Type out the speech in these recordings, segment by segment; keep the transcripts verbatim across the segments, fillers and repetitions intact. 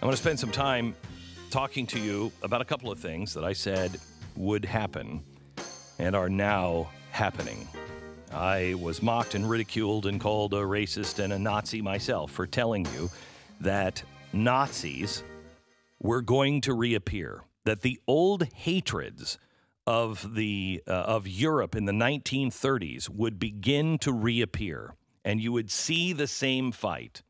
I want to spend some time talking to you about a couple of things that I said would happen and are now happening. I was mocked and ridiculed and called a racist and a Nazi myself for telling you that Nazis were going to reappear, that the old hatreds of, the, uh, of Europe in the nineteen thirties would begin to reappear, and you would see the same fight.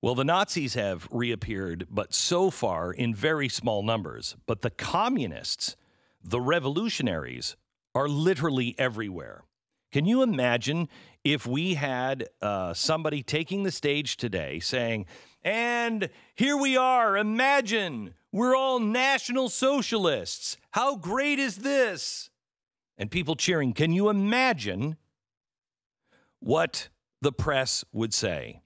Well, the Nazis have reappeared, but so far in very small numbers. But the communists, the revolutionaries, are literally everywhere. Can you imagine if we had uh, somebody taking the stage today saying, and here we are, imagine we're all national socialists. How great is this? And people cheering. Can you imagine what the press would say?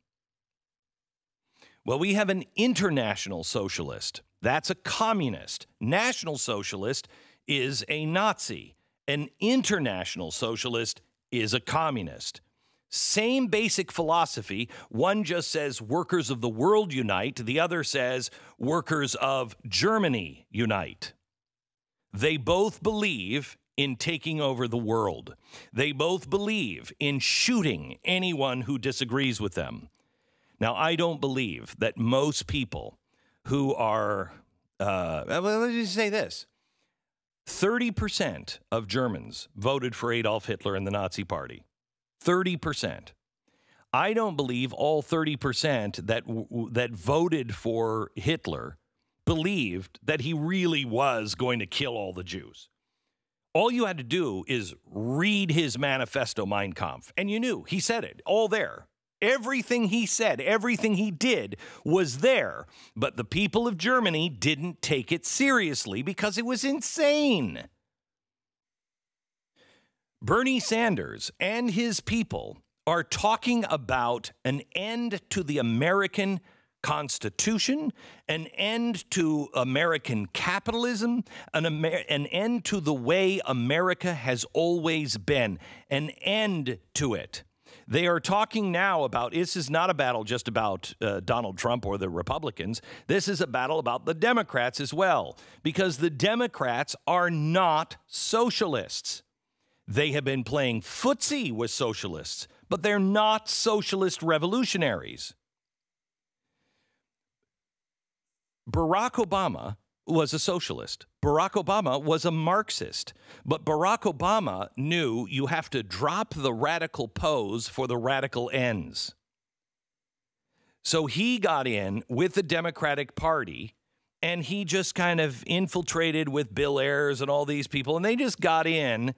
Well, we have an international socialist. That's a communist. National socialist is a Nazi. An international socialist is a communist. Same basic philosophy. One just says workers of the world unite. The other says workers of Germany unite. They both believe in taking over the world. They both believe in shooting anyone who disagrees with them. Now, I don't believe that most people who are, uh, let's just say this. thirty percent of Germans voted for Adolf Hitler and the Nazi Party. thirty percent. I don't believe all thirty percent that, that voted for Hitler believed that he really was going to kill all the Jews. All you had to do is read his manifesto, Mein Kampf, and you knew. He said it, all there. Everything he said, everything he did was there, but the people of Germany didn't take it seriously because it was insane. Bernie Sanders and his people are talking about an end to the American Constitution, an end to American capitalism, an, Amer an end to the way America has always been, an end to it. They are talking now about, this is not a battle just about uh, Donald Trump or the Republicans. This is a battle about the Democrats as well, because the Democrats are not socialists. They have been playing footsie with socialists, but they're not socialist revolutionaries. Barack Obama was a socialist. Barack Obama was a Marxist. But Barack Obama knew you have to drop the radical pose for the radical ends. So he got in with the Democratic Party, and he just kind of infiltrated with Bill Ayers and all these people, and they just got in,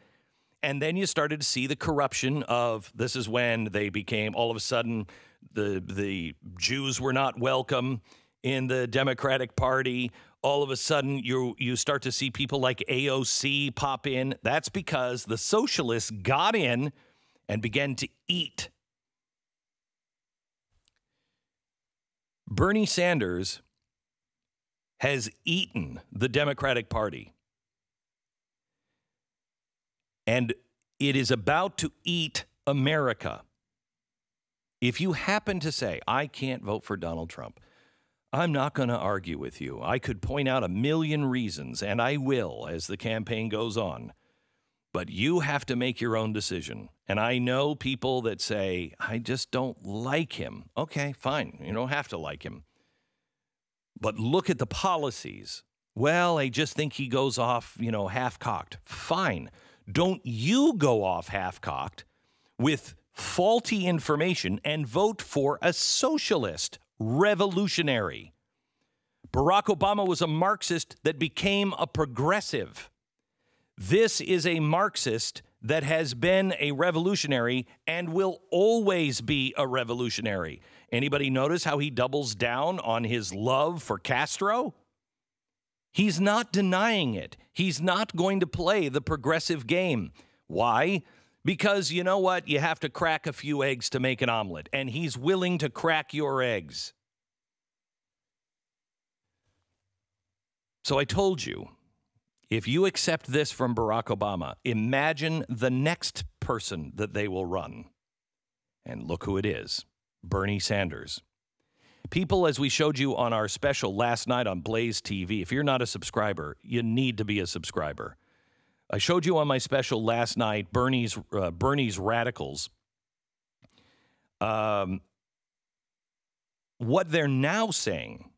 and then you started to see the corruption of, this is when they became, all of a sudden, the, the Jews were not welcome in the Democratic Party. All of a sudden, you, you start to see people like A O C pop in. That's because the socialists got in and began to eat. Bernie Sanders has eaten the Democratic Party. And it is about to eat America. If you happen to say, I can't vote for Donald Trump, I'm not going to argue with you. I could point out a million reasons, and I will as the campaign goes on. But you have to make your own decision. And I know people that say, I just don't like him. Okay, fine. You don't have to like him. But look at the policies. Well, I just think he goes off, you know, half-cocked. Fine. Don't you go off half-cocked with faulty information and vote for a socialist revolutionary. Barack Obama was a Marxist that became a progressive. This is a Marxist that has been a revolutionary and will always be a revolutionary. Anybody notice how he doubles down on his love for Castro? He's not denying it. He's not going to play the progressive game. Why? Because you know what? You have to crack a few eggs to make an omelet, and he's willing to crack your eggs. So I told you, if you accept this from Barack Obama, imagine the next person that they will run. And look who it is, Bernie Sanders. People, as we showed you on our special last night on Blaze T V, if you're not a subscriber, you need to be a subscriber. I showed you on my special last night, Bernie's, uh, Bernie's Radicals. Um, what they're now saying,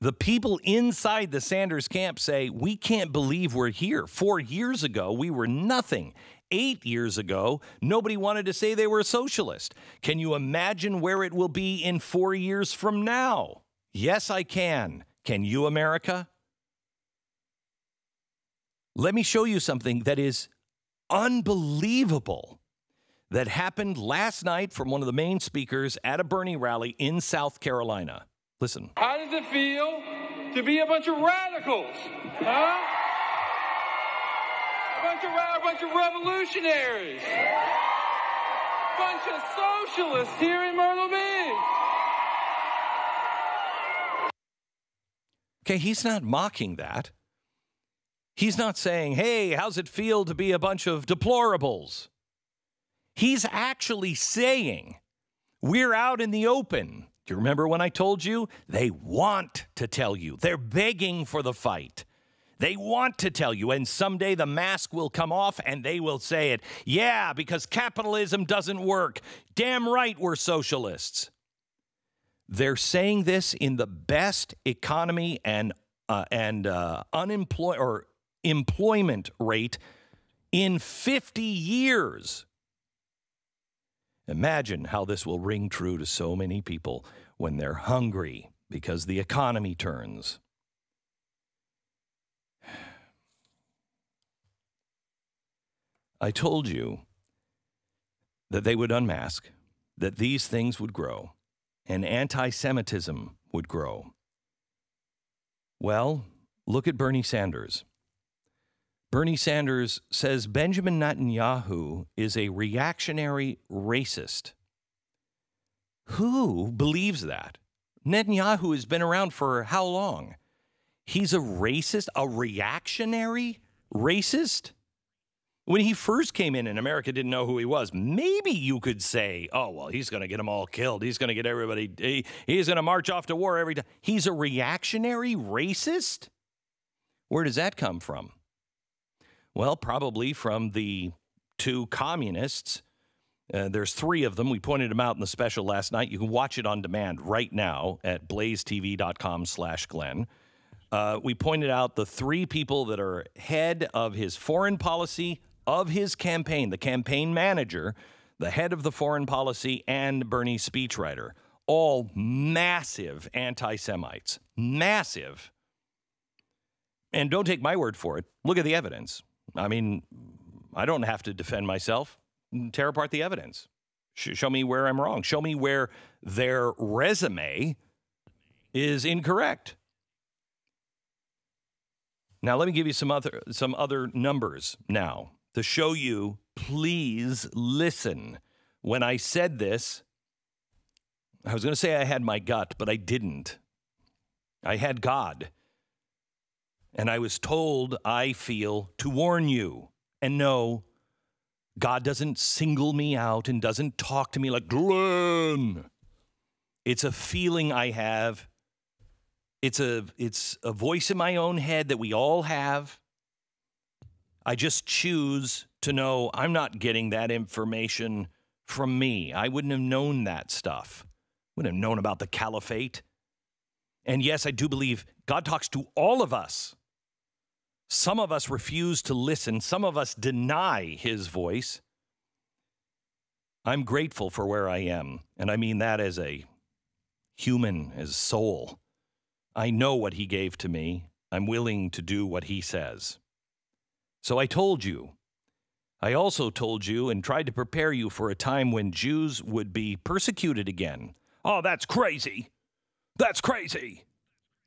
the people inside the Sanders camp say, we can't believe we're here. Four years ago, we were nothing. Eight years ago, nobody wanted to say they were a socialist. Can you imagine where it will be in four years from now? Yes, I can. Can you, America? Let me show you something that is unbelievable that happened last night from one of the main speakers at a Bernie rally in South Carolina. Listen. How does it feel to be a bunch of radicals? Huh? A bunch of, a bunch of revolutionaries. A bunch of socialists here in Myrtle Beach. Okay, he's not mocking that. He's not saying, hey, how's it feel to be a bunch of deplorables? He's actually saying, we're out in the open. Do you remember when I told you? They want to tell you. They're begging for the fight. They want to tell you, and someday the mask will come off and they will say it. Yeah, because capitalism doesn't work. Damn right we're socialists. They're saying this in the best economy and, uh, and uh, unemployed or employment rate in fifty years. Imagine how this will ring true to so many people when they're hungry because the economy turns. I told you that they would unmask, that these things would grow, and anti-Semitism would grow. Well, look at Bernie Sanders. Bernie Sanders says Benjamin Netanyahu is a reactionary racist. Who believes that? Netanyahu has been around for how long? He's a racist, a reactionary racist? When he first came in and America didn't know who he was, maybe you could say, oh, well, he's going to get them all killed. He's going to get everybody. He, he's going to march off to war every time. He's a reactionary racist? Where does that come from? Well, probably from the two communists. Uh, there's three of them. We pointed them out in the special last night. You can watch it on demand right now at blaze T V dot com slash Glenn. Uh, we pointed out the three people that are head of his foreign policy, of his campaign, the campaign manager, the head of the foreign policy, and Bernie's speechwriter. All massive anti-Semites. Massive. And don't take my word for it. Look at the evidence. I mean, I don't have to defend myself. Tear apart the evidence. Sh- show me where I'm wrong. Show me where their resume is incorrect. Now, let me give you some other, some other numbers now to show you, please listen. When I said this, I was going to say I had my gut, but I didn't. I had God. And I was told, I feel, to warn you. And no, God doesn't single me out and doesn't talk to me like, Glenn. It's a feeling I have. It's a, it's a voice in my own head that we all have. I just choose to know I'm not getting that information from me. I wouldn't have known that stuff. Wouldn't have known about the caliphate. And yes, I do believe God talks to all of us. Some of us refuse to listen. Some of us deny his voice. I'm grateful for where I am. And I mean that as a human, as a soul. I know what he gave to me. I'm willing to do what he says. So I told you. I also told you and tried to prepare you for a time when Jews would be persecuted again. Oh, that's crazy. That's crazy.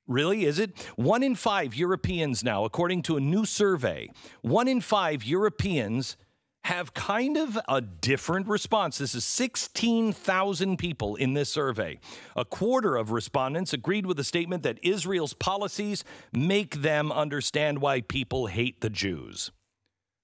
Really, is it? One in five Europeans now, according to a new survey, one in five Europeans have kind of a different response. This is sixteen thousand people in this survey. A quarter of respondents agreed with the statement that Israel's policies make them understand why people hate the Jews.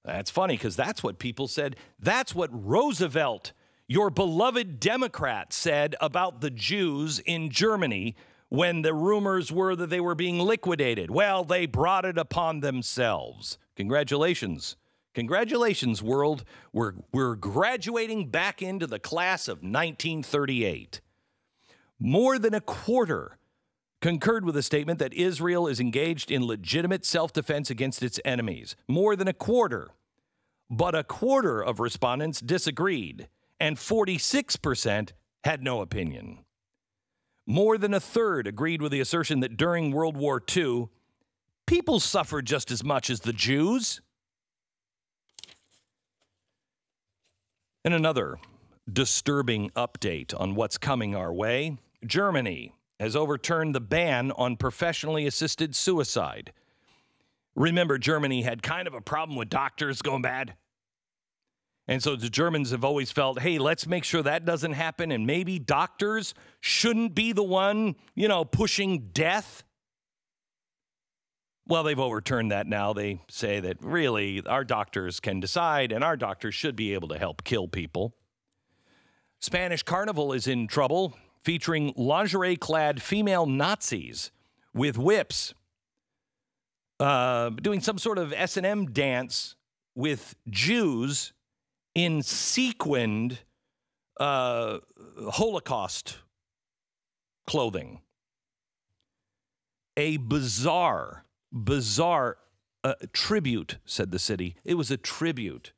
That's funny because that's what people said. That's what Roosevelt your beloved Democrat said about the Jews in Germany when the rumors were that they were being liquidated. Well, they brought it upon themselves. Congratulations. Congratulations, world. We're, we're graduating back into the class of nineteen thirty-eight. More than a quarter concurred with the statement that Israel is engaged in legitimate self-defense against its enemies. More than a quarter. But a quarter of respondents disagreed, and forty-six percent had no opinion. More than a third agreed with the assertion that during World War Two, people suffered just as much as the Jews. And another disturbing update on what's coming our way. Germany has overturned the ban on professionally assisted suicide. Remember, Germany had kind of a problem with doctors going bad. And so the Germans have always felt, hey, let's make sure that doesn't happen, and maybe doctors shouldn't be the one, you know, pushing death. Well, they've overturned that now. They say that really our doctors can decide and our doctors should be able to help kill people. Spanish Carnival is in trouble, featuring lingerie-clad female Nazis with whips, uh, doing some sort of S and M dance with Jews in sequined uh, Holocaust clothing. A bizarre... Bizarre uh, tribute, said the city. It was a tribute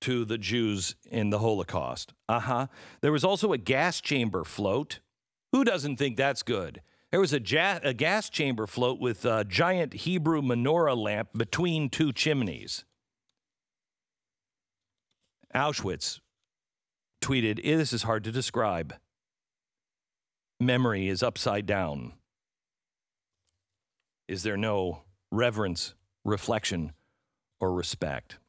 to the Jews in the Holocaust. Uh-huh. There was also a gas chamber float. Who doesn't think that's good? There was a, ja a gas chamber float with a giant Hebrew menorah lamp between two chimneys. Auschwitz tweeted, "This is hard to describe. Memory is upside down. Is there no reverence, reflection, or respect?"